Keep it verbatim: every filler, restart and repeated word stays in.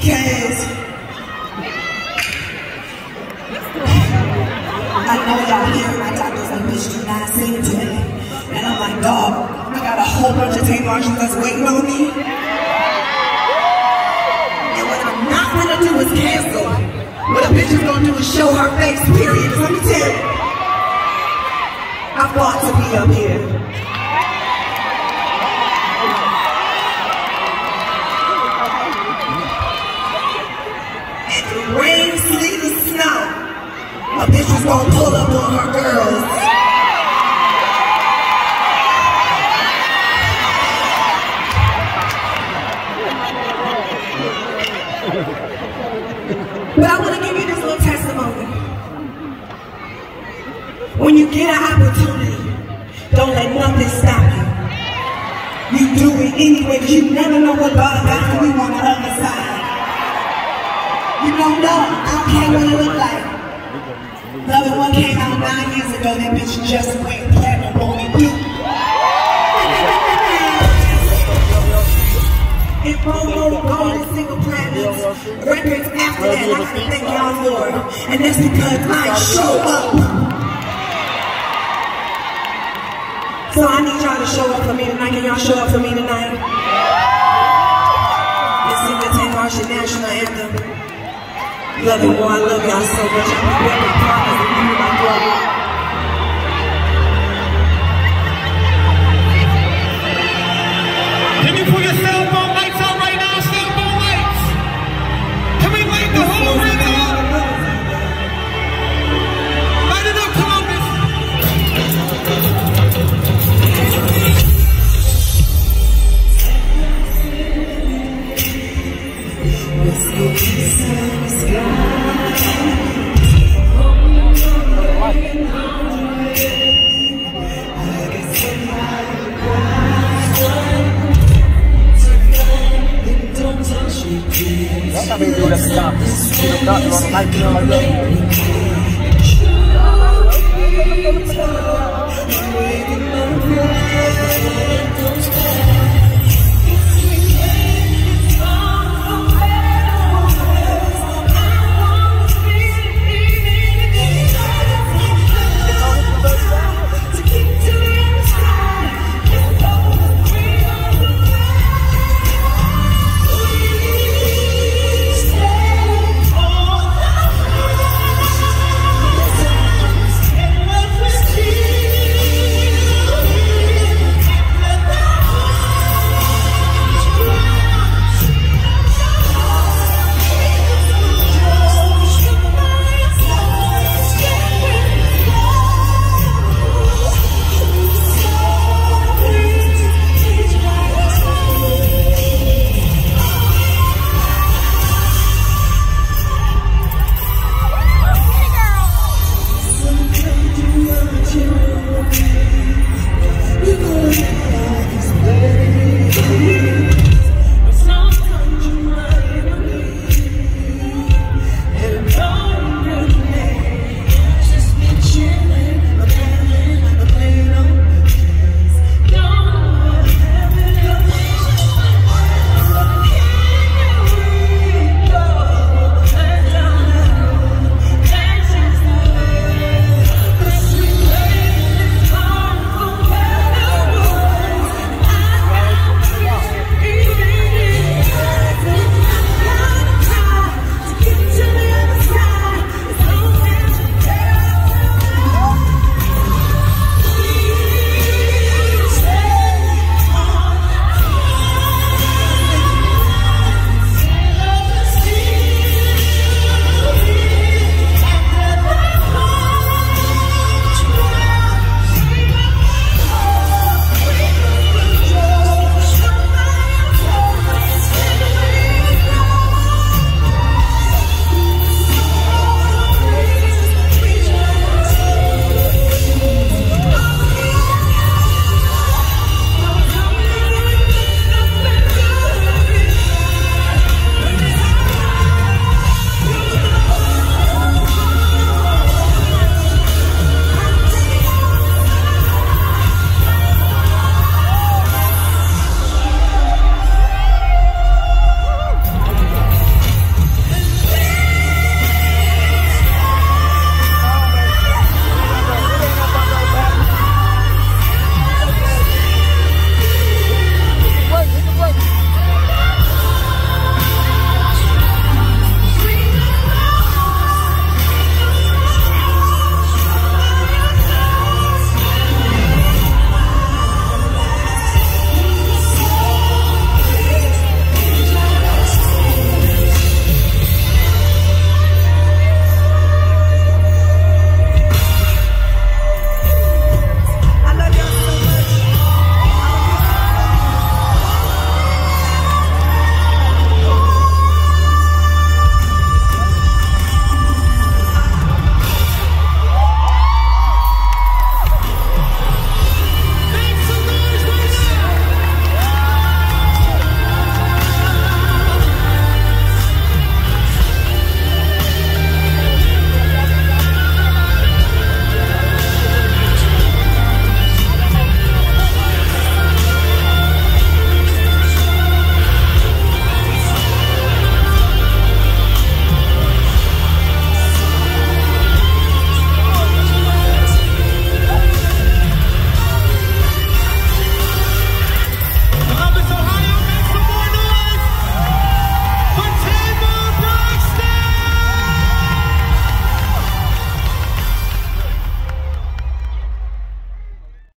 because I know y'all hear my doctors like, bitch, do not sing today. And I'm like, dog, I got a whole bunch of Tamartians that's waiting on me. And what I'm not gonna do is cancel. What a bitch is gonna do is show her face, period. Let me tell you, I fought to be up here. Rain, sleet, and snow, a bitch was gonna pull up on her girls. But I wanna give you this little testimony. When you get an opportunity, don't let nothing stop you. You do it anyway, because you never know what God has for you on the other side. You don't know, I don't care what it look like. Loving one came out nine years ago, that bitch just went platinum on me. It promo gold single platinums, records after that, I can thank y'all for. And that's because I show up. So I need y'all to show up for me tonight. Can y'all show up for me tonight? Let's sing the Tamartian National Anthem. Loving one, I love y'all so much. I'm very proud of you, my brother. Can you put your cell phone lights on right now? Cell phone lights. Can we light the whole room up? Light it up, Columbus. Let's go inside. I'm not going to stop this. You don't got wrong life, you know I love you.